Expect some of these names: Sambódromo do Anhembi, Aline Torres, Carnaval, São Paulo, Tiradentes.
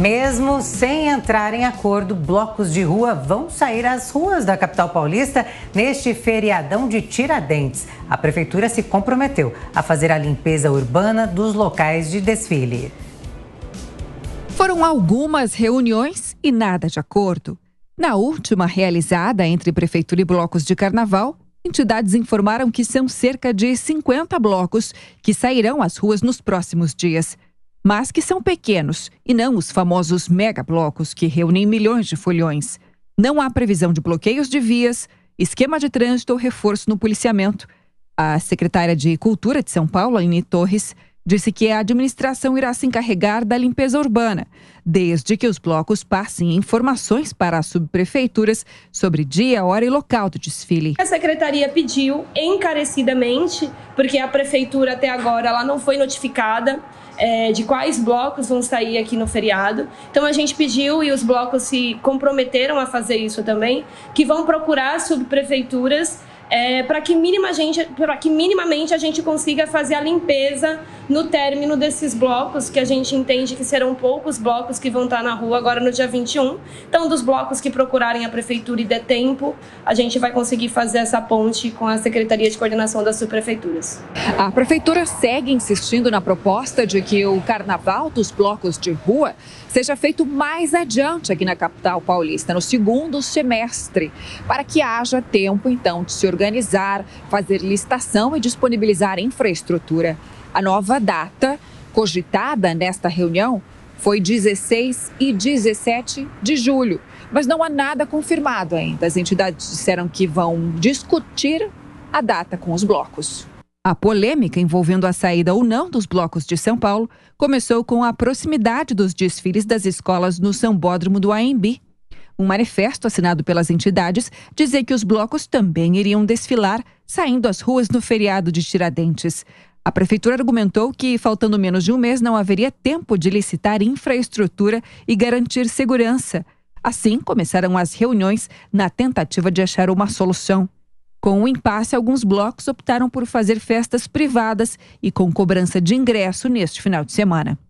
Mesmo sem entrar em acordo, blocos de rua vão sair às ruas da capital paulista neste feriadão de Tiradentes. A prefeitura se comprometeu a fazer a limpeza urbana dos locais de desfile. Foram algumas reuniões e nada de acordo. Na última, realizada entre prefeitura e blocos de carnaval, entidades informaram que são cerca de 50 blocos que sairão às ruas nos próximos dias. Mas que são pequenos e não os famosos megablocos que reúnem milhões de folhões. Não há previsão de bloqueios de vias, esquema de trânsito ou reforço no policiamento. A secretária de Cultura de São Paulo, Aline Torres, disse que a administração irá se encarregar da limpeza urbana, desde que os blocos passem informações para as subprefeituras sobre dia, hora e local do desfile. A secretaria pediu encarecidamente, porque a prefeitura até agora ela não foi notificada de quais blocos vão sair aqui no feriado. Então a gente pediu, e os blocos se comprometeram a fazer isso também, que vão procurar subprefeituras para que minimamente a gente consiga fazer a limpeza no término desses blocos, que a gente entende que serão poucos blocos que vão estar na rua agora no dia 21. Então, dos blocos que procurarem a prefeitura e der tempo, a gente vai conseguir fazer essa ponte com a Secretaria de Coordenação das Subprefeituras. A prefeitura segue insistindo na proposta de que o carnaval dos blocos de rua seja feito mais adiante aqui na capital paulista, no segundo semestre, para que haja tempo, então, de se organizar, fazer licitação e disponibilizar infraestrutura. A nova data cogitada nesta reunião foi 16 e 17 de julho, mas não há nada confirmado ainda. As entidades disseram que vão discutir a data com os blocos. A polêmica envolvendo a saída ou não dos blocos de São Paulo começou com a proximidade dos desfiles das escolas no Sambódromo do Anhembi. Um manifesto assinado pelas entidades dizia que os blocos também iriam desfilar, saindo às ruas no feriado de Tiradentes. A prefeitura argumentou que, faltando menos de um mês, não haveria tempo de licitar infraestrutura e garantir segurança. Assim, começaram as reuniões na tentativa de achar uma solução. Com o impasse, alguns blocos optaram por fazer festas privadas e com cobrança de ingresso neste final de semana.